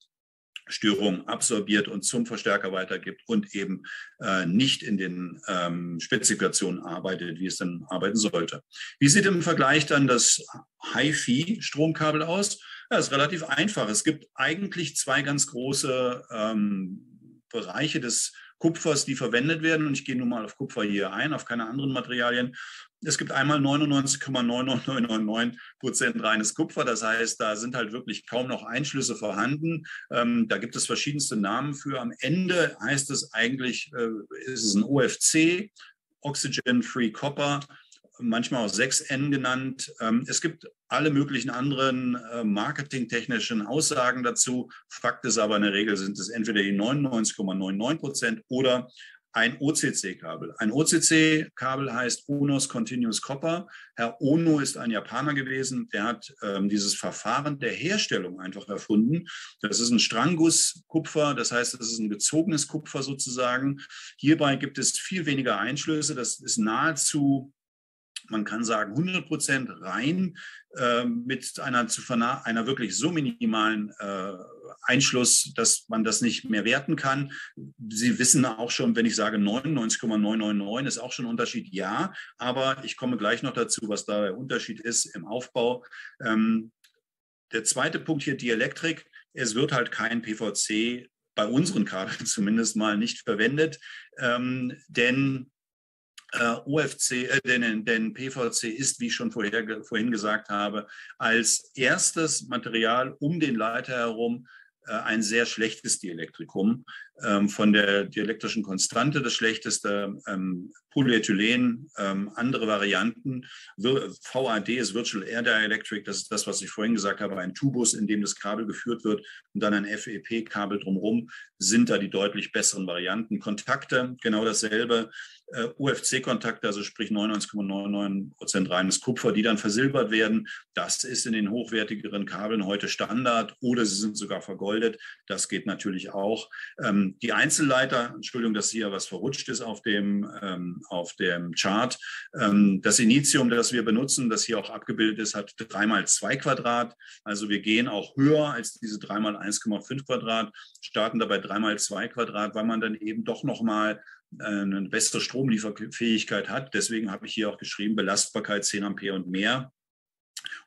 Störungen absorbiert und zum Verstärker weitergibt und eben äh, nicht in den ähm, Spezifikationen arbeitet, wie es dann arbeiten sollte. Wie sieht im Vergleich dann das Hi-Fi-Stromkabel aus? Ja, das ist relativ einfach. Es gibt eigentlich zwei ganz große ähm, Bereiche des Kupfers, die verwendet werden. Und ich gehe nun mal auf Kupfer hier ein, auf keine anderen Materialien. Es gibt einmal neunundneunzig Komma neun neun neun neun neun Prozent reines Kupfer. Das heißt, da sind halt wirklich kaum noch Einschlüsse vorhanden. Ähm, da gibt es verschiedenste Namen für. Am Ende heißt es eigentlich, äh, ist es ein O F C, Oxygen Free Copper, manchmal auch sechs N genannt. Ähm, es gibt alle möglichen anderen äh, marketingtechnischen Aussagen dazu. Fakt ist aber, in der Regel sind es entweder die neunundneunzig Komma neun neun Prozent oder ein O C C-Kabel. Ein O C C-Kabel heißt Onos Continuous Copper. Herr Ono ist ein Japaner gewesen. Der hat ähm, dieses Verfahren der Herstellung einfach erfunden. Das ist ein Stranguskupfer, das heißt, es ist ein gezogenes Kupfer sozusagen. Hierbei gibt es viel weniger Einschlüsse. Das ist nahezu, man kann sagen, hundert Prozent rein äh, mit einer, zu einer wirklich so minimalen äh, Einschluss, dass man das nicht mehr werten kann. Sie wissen auch schon, wenn ich sage neunundneunzig Komma neun neun neun, ist auch schon ein Unterschied, ja. Aber ich komme gleich noch dazu, was da der Unterschied ist im Aufbau. Ähm, der zweite Punkt hier, die Elektrik. Es wird halt kein P V C, bei unseren Kabeln zumindest mal, nicht verwendet, ähm, denn Uh, O F C, äh, denn, denn P V C ist, wie ich schon vorher, vorhin gesagt habe, als erstes Material um den Leiter herum ein sehr schlechtes Dielektrikum. Von der dielektrischen Konstante das schlechteste, Polyethylen, andere Varianten. V A D ist Virtual Air Dielectric, das ist das, was ich vorhin gesagt habe, ein Tubus, in dem das Kabel geführt wird und dann ein F E P-Kabel drumherum, sind da die deutlich besseren Varianten. Kontakte, genau dasselbe. U F C-Kontakte, also sprich neunundneunzig Komma neunundneunzig Prozent reines Kupfer, die dann versilbert werden. Das ist in den hochwertigeren Kabeln heute Standard oder sie sind sogar vergoldet. Das geht natürlich auch. Ähm, die Einzelleiter, Entschuldigung, dass hier was verrutscht ist auf dem, ähm, auf dem Chart. Ähm, das Initium, das wir benutzen, das hier auch abgebildet ist, hat drei mal zwei Quadrat. Also wir gehen auch höher als diese drei mal eins Komma fünf Quadrat, starten dabei drei mal zwei Quadrat, weil man dann eben doch nochmal eine bessere Stromlieferfähigkeit hat. Deswegen habe ich hier auch geschrieben, Belastbarkeit zehn Ampere und mehr.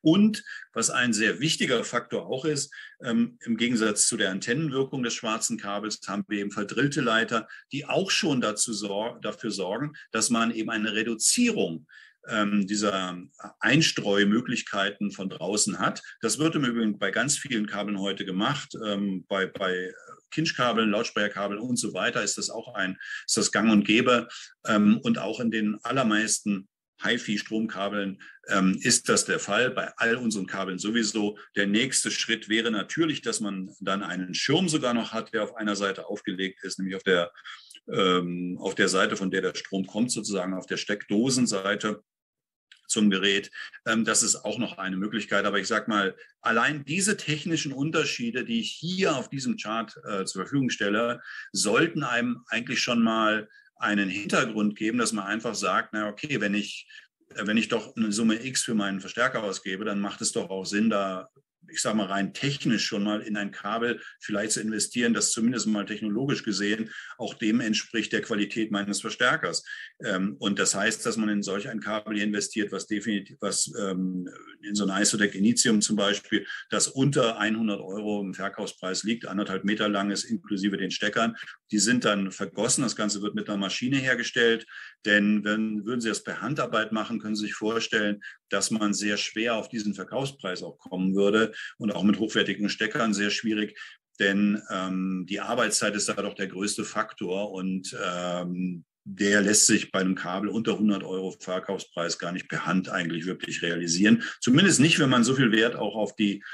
Und was ein sehr wichtiger Faktor auch ist, ähm, im Gegensatz zu der Antennenwirkung des schwarzen Kabels haben wir eben verdrillte Leiter, die auch schon dazu sor- dafür sorgen, dass man eben eine Reduzierung ähm, dieser Einstreumöglichkeiten von draußen hat. Das wird im Übrigen bei ganz vielen Kabeln heute gemacht, ähm, bei, bei Kinch-Kabeln, Lautsprecherkabeln und so weiter ist das auch ein, ist das gang und gäbe. Ähm, und auch in den allermeisten HiFi-Stromkabeln ähm, ist das der Fall, bei all unseren Kabeln sowieso. Der nächste Schritt wäre natürlich, dass man dann einen Schirm sogar noch hat, der auf einer Seite aufgelegt ist, nämlich auf der, ähm, auf der Seite, von der der Strom kommt, sozusagen auf der Steckdosenseite zum Gerät. Ähm, das ist auch noch eine Möglichkeit. Aber ich sage mal, allein diese technischen Unterschiede, die ich hier auf diesem Chart äh, zur Verfügung stelle, sollten einem eigentlich schon mal einen Hintergrund geben, dass man einfach sagt, na okay, wenn ich, wenn ich doch eine Summe X für meinen Verstärker ausgebe, dann macht es doch auch Sinn, da, ich sage mal rein technisch schon mal in ein Kabel vielleicht zu investieren, das zumindest mal technologisch gesehen auch dem entspricht der Qualität meines Verstärkers. Und das heißt, dass man in solch ein Kabel investiert, was definitiv, was in so ein Isotec Initium zum Beispiel, das unter hundert Euro im Verkaufspreis liegt, anderthalb Meter lang ist, inklusive den Steckern. Die sind dann vergossen, das Ganze wird mit einer Maschine hergestellt, denn wenn würden Sie das per Handarbeit machen, können Sie sich vorstellen, dass man sehr schwer auf diesen Verkaufspreis auch kommen würde und auch mit hochwertigen Steckern sehr schwierig, denn ähm, die Arbeitszeit ist da doch der größte Faktor und ähm, der lässt sich bei einem Kabel unter hundert Euro Verkaufspreis gar nicht per Hand eigentlich wirklich realisieren. Zumindest nicht, wenn man so viel Wert auch auf die,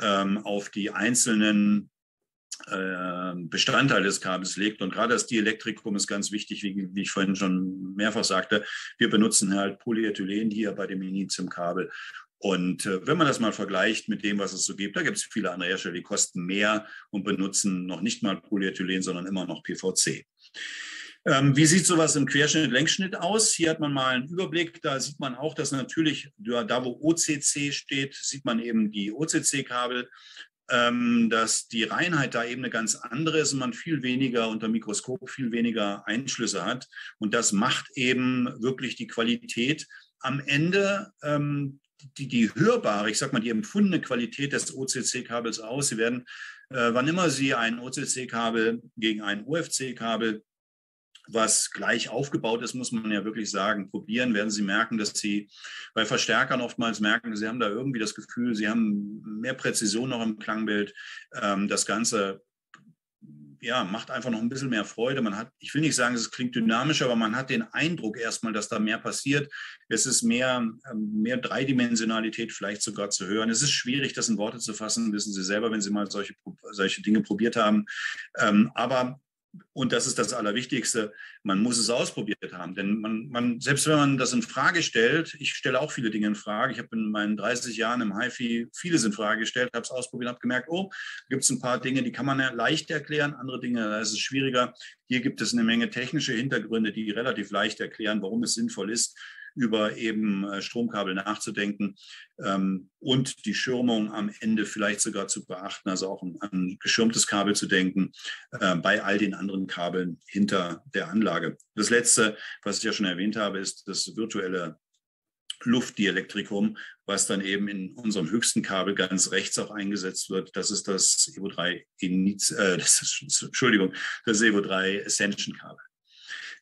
ähm, auf die einzelnen Bestandteil des Kabels legt. Und gerade das Dielektrikum ist ganz wichtig, wie, wie ich vorhin schon mehrfach sagte. Wir benutzen halt Polyethylen hier bei dem Initium-Kabel. Und äh, wenn man das mal vergleicht mit dem, was es so gibt, da gibt es viele andere Hersteller, die kosten mehr und benutzen noch nicht mal Polyethylen, sondern immer noch P V C. Ähm, wie sieht sowas im Querschnitt-Längsschnitt aus? Hier hat man mal einen Überblick. Da sieht man auch, dass natürlich da, wo O C C steht, sieht man eben die O C C-Kabel. Ähm, dass die Reinheit da eben eine ganz andere ist und man viel weniger unter Mikroskop, viel weniger Einschlüsse hat. Und das macht eben wirklich die Qualität am Ende, ähm, die, die hörbare, ich sag mal, die empfundene Qualität des O C C-Kabels aus. Sie werden, äh, wann immer Sie ein O C C-Kabel gegen ein U F C-Kabel, was gleich aufgebaut ist, muss man ja wirklich sagen, probieren, werden Sie merken, dass Sie bei Verstärkern oftmals merken, Sie haben da irgendwie das Gefühl, Sie haben mehr Präzision noch im Klangbild. Das Ganze ja, macht einfach noch ein bisschen mehr Freude. Man hat, ich will nicht sagen, es klingt dynamisch, aber man hat den Eindruck erstmal, dass da mehr passiert. Es ist mehr, mehr Dreidimensionalität vielleicht sogar zu hören. Es ist schwierig, das in Worte zu fassen, wissen Sie selber, wenn Sie mal solche, solche Dinge probiert haben. Aber und das ist das Allerwichtigste, man muss es ausprobiert haben, denn man, man, selbst wenn man das in Frage stellt, ich stelle auch viele Dinge in Frage, ich habe in meinen dreißig Jahren im HiFi vieles in Frage gestellt, habe es ausprobiert, habe gemerkt, oh, gibt es ein paar Dinge, die kann man ja leicht erklären, andere Dinge, da ist es schwieriger. Hier gibt es eine Menge technische Hintergründe, die relativ leicht erklären, warum es sinnvoll ist, über eben Stromkabel nachzudenken ähm, und die Schirmung am Ende vielleicht sogar zu beachten, also auch an ein geschirmtes Kabel zu denken, äh, bei all den anderen Kabeln hinter der Anlage. Das Letzte, was ich ja schon erwähnt habe, ist das virtuelle Luftdielektrikum, was dann eben in unserem höchsten Kabel ganz rechts auch eingesetzt wird. Das ist das Evo drei, äh, das ist, Entschuldigung, das Evo drei Ascension Kabel.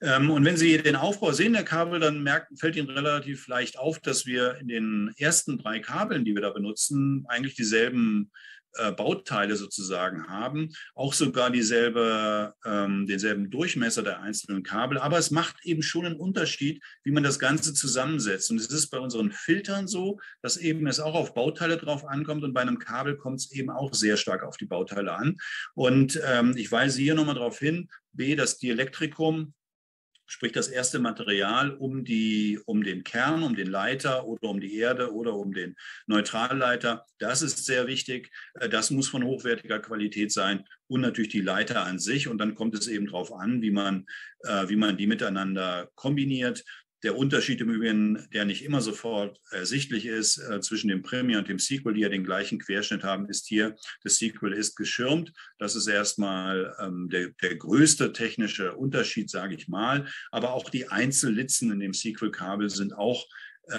Und wenn Sie den Aufbau sehen, der Kabel, dann merkt, fällt Ihnen relativ leicht auf, dass wir in den ersten drei Kabeln, die wir da benutzen, eigentlich dieselben äh, Bauteile sozusagen haben, auch sogar dieselbe, ähm, denselben Durchmesser der einzelnen Kabel. Aber es macht eben schon einen Unterschied, wie man das Ganze zusammensetzt. Und es ist bei unseren Filtern so, dass eben es auch auf Bauteile drauf ankommt. Und bei einem Kabel kommt es eben auch sehr stark auf die Bauteile an. Und ähm, ich weise hier nochmal darauf hin, B, das Dielektrikum, sprich das erste Material um, die, um den Kern, um den Leiter oder um die Erde oder um den Neutralleiter. Das ist sehr wichtig. Das muss von hochwertiger Qualität sein und natürlich die Leiter an sich. Und dann kommt es eben darauf an, wie man, wie man die miteinander kombiniert. Der Unterschied im Übrigen, der nicht immer sofort ersichtlich ist, äh, zwischen dem Premier und dem Sequel, die ja den gleichen Querschnitt haben, ist hier, das Sequel ist geschirmt. Das ist erstmal ähm, der, der größte technische Unterschied, sage ich mal. Aber auch die Einzellitzen in dem Sequel-Kabel sind auch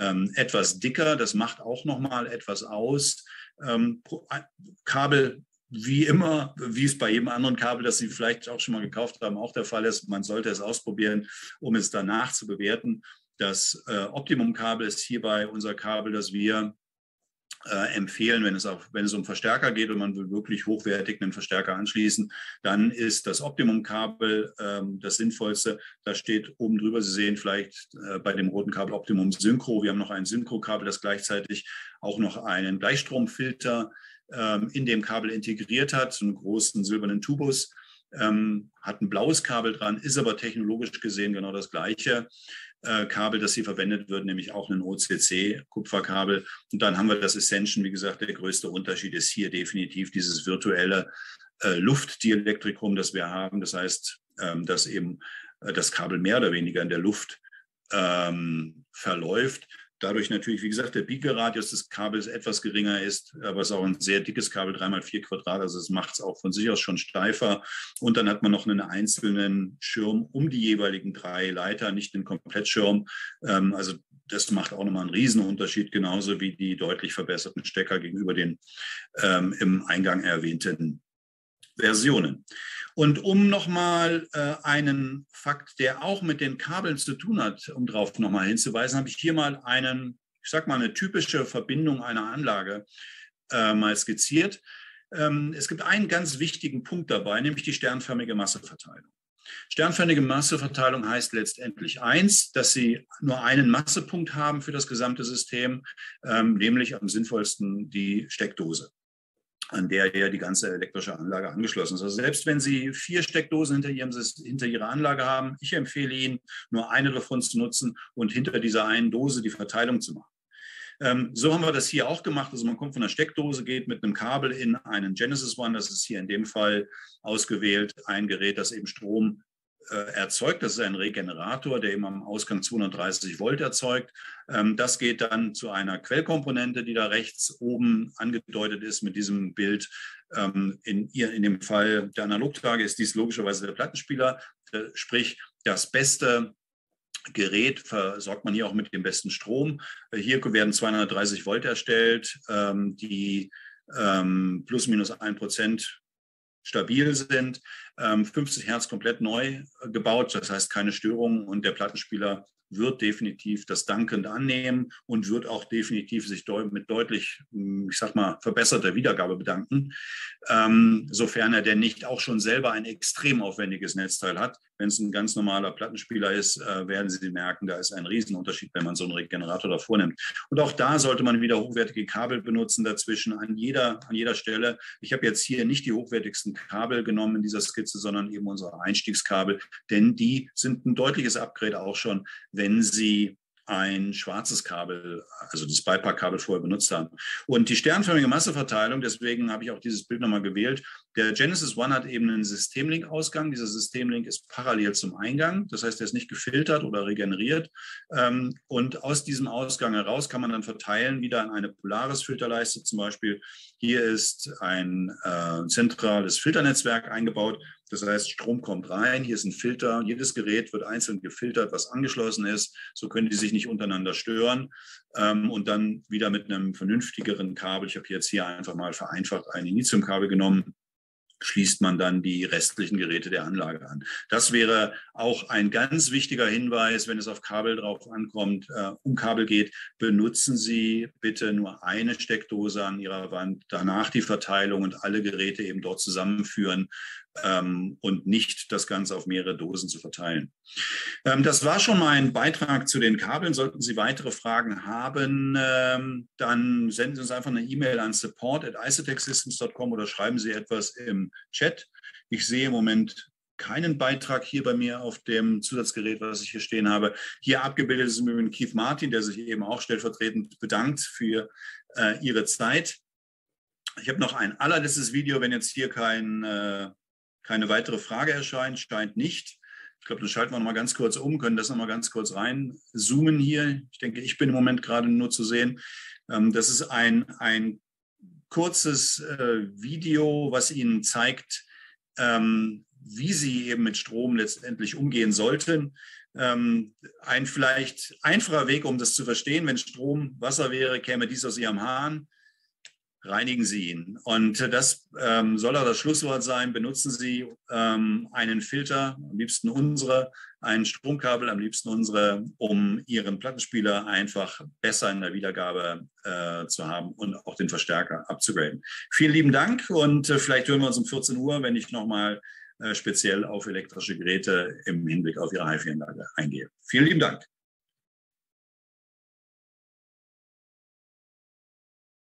ähm, etwas dicker. Das macht auch nochmal etwas aus. Ähm, pro, äh, Kabel, wie immer, wie es bei jedem anderen Kabel, das Sie vielleicht auch schon mal gekauft haben, auch der Fall ist, man sollte es ausprobieren, um es danach zu bewerten. Das äh, Optimum-Kabel ist hierbei unser Kabel, das wir äh, empfehlen, wenn es, auch, wenn es um Verstärker geht und man will wirklich hochwertig einen Verstärker anschließen, dann ist das Optimum-Kabel ähm, das Sinnvollste. Da steht oben drüber, Sie sehen vielleicht äh, bei dem roten Kabel Optimum Synchro. Wir haben noch ein Synchro-Kabel, das gleichzeitig auch noch einen Gleichstromfilter in dem Kabel integriert hat, so einen großen silbernen Tubus, ähm, hat ein blaues Kabel dran, ist aber technologisch gesehen genau das gleiche äh, Kabel, das hier verwendet wird, nämlich auch ein O C C-Kupferkabel. Und dann haben wir das Ascension. Wie gesagt, der größte Unterschied ist hier definitiv dieses virtuelle äh, Luftdielektrikum, das wir haben. Das heißt, ähm, dass eben äh, das Kabel mehr oder weniger in der Luft ähm, verläuft. Dadurch natürlich, wie gesagt, der Biegeradius des Kabels etwas geringer ist, aber es ist auch ein sehr dickes Kabel, drei mal vier Quadrat, also es macht es auch von sich aus schon steifer. Und dann hat man noch einen einzelnen Schirm um die jeweiligen drei Leiter, nicht einen Komplettschirm. Also das macht auch nochmal einen Riesenunterschied, genauso wie die deutlich verbesserten Stecker gegenüber den ähm, im Eingang erwähnten Versionen. Und um nochmal äh, einen Fakt, der auch mit den Kabeln zu tun hat, um darauf nochmal hinzuweisen, habe ich hier mal einen, ich sag mal, eine typische Verbindung einer Anlage äh, mal skizziert. Ähm, es gibt einen ganz wichtigen Punkt dabei, nämlich die sternförmige Masseverteilung. Sternförmige Masseverteilung heißt letztendlich eins, dass Sie nur einen Massepunkt haben für das gesamte System, ähm, nämlich am sinnvollsten die Steckdose, an der ja die ganze elektrische Anlage angeschlossen ist. Also selbst wenn Sie vier Steckdosen hinter, Ihrem, hinter Ihrer Anlage haben, ich empfehle Ihnen, nur eine davon zu nutzen und hinter dieser einen Dose die Verteilung zu machen. Ähm, so haben wir das hier auch gemacht. Also man kommt von der Steckdose, geht mit einem Kabel in einen Genesis One. Das ist hier in dem Fall ausgewählt ein Gerät, das eben Strom erzeugt. Das ist ein Regenerator, der eben am Ausgang zweihundertdreißig Volt erzeugt. Das geht dann zu einer Quellkomponente, die da rechts oben angedeutet ist mit diesem Bild. In, in dem Fall der Analogtage ist dies logischerweise der Plattenspieler, sprich das beste Gerät versorgt man hier auch mit dem besten Strom. Hier werden zweihundertdreißig Volt erstellt, die plus minus ein Prozent stabil sind, fünfzig Hertz komplett neu gebaut, das heißt keine Störungen, und der Plattenspieler wird definitiv das dankend annehmen und wird auch definitiv sich mit deutlich, ich sag mal, verbesserter Wiedergabe bedanken, sofern er denn nicht auch schon selber ein extrem aufwendiges Netzteil hat. Wenn es ein ganz normaler Plattenspieler ist, werden Sie merken, da ist ein Riesenunterschied, wenn man so einen Regenerator davor nimmt. Und auch da sollte man wieder hochwertige Kabel benutzen dazwischen an jeder, an jeder Stelle. Ich habe jetzt hier nicht die hochwertigsten Kabel genommen in dieser Skizze, sondern eben unsere Einstiegskabel, denn die sind ein deutliches Upgrade auch schon, wenn Sie ein schwarzes Kabel, also das Beipack-Kabel vorher benutzt haben. Und die sternförmige Masseverteilung, deswegen habe ich auch dieses Bild nochmal gewählt. Der Genesis One hat eben einen Systemlink-Ausgang. Dieser Systemlink ist parallel zum Eingang. Das heißt, der ist nicht gefiltert oder regeneriert. Und aus diesem Ausgang heraus kann man dann verteilen wieder an eine Polaris-Filterleiste zum Beispiel. Hier ist ein äh, zentrales Filternetzwerk eingebaut. Das heißt, Strom kommt rein, hier ist ein Filter. Jedes Gerät wird einzeln gefiltert, was angeschlossen ist. So können die sich nicht untereinander stören. Ähm, und dann wieder mit einem vernünftigeren Kabel. Ich habe jetzt hier einfach mal vereinfacht ein Initium-Kabel genommen. schließt man dann die restlichen Geräte der Anlage an. Das wäre auch ein ganz wichtiger Hinweis, wenn es auf Kabel drauf ankommt, äh, um Kabel geht, benutzen Sie bitte nur eine Steckdose an Ihrer Wand, danach die Verteilung und alle Geräte eben dort zusammenführen ähm, und nicht das Ganze auf mehrere Dosen zu verteilen. Ähm, das war schon mein Beitrag zu den Kabeln. Sollten Sie weitere Fragen haben, ähm, dann senden Sie uns einfach eine E-Mail an support at isotec systems dot com oder schreiben Sie etwas im Chat. Ich sehe im Moment keinen Beitrag hier bei mir auf dem Zusatzgerät, was ich hier stehen habe. Hier abgebildet ist mit Keith Martin, der sich eben auch stellvertretend bedankt für äh, Ihre Zeit. Ich habe noch ein allerletztes Video, wenn jetzt hier kein, äh, keine weitere Frage erscheint, scheint nicht. Ich glaube, dann schalten wir noch mal ganz kurz um, können das noch mal ganz kurz reinzoomen hier. Ich denke, ich bin im Moment gerade nur zu sehen. Ähm, das ist ein, ein kurzes äh, Video, was Ihnen zeigt, ähm, wie Sie eben mit Strom letztendlich umgehen sollten. Ähm, ein vielleicht einfacher Weg, um das zu verstehen, wenn Strom Wasser wäre, käme dies aus Ihrem Hahn, reinigen Sie ihn. Und das ähm, soll auch das Schlusswort sein, benutzen Sie ähm, einen Filter, am liebsten unsere, ein Stromkabel, am liebsten unsere, um Ihren Plattenspieler einfach besser in der Wiedergabe äh, zu haben und auch den Verstärker abzugraden. Vielen lieben Dank und äh, vielleicht hören wir uns um vierzehn Uhr, wenn ich nochmal speziell auf elektrische Geräte im Hinblick auf Ihre HIFI-Anlage eingehe. Vielen lieben Dank.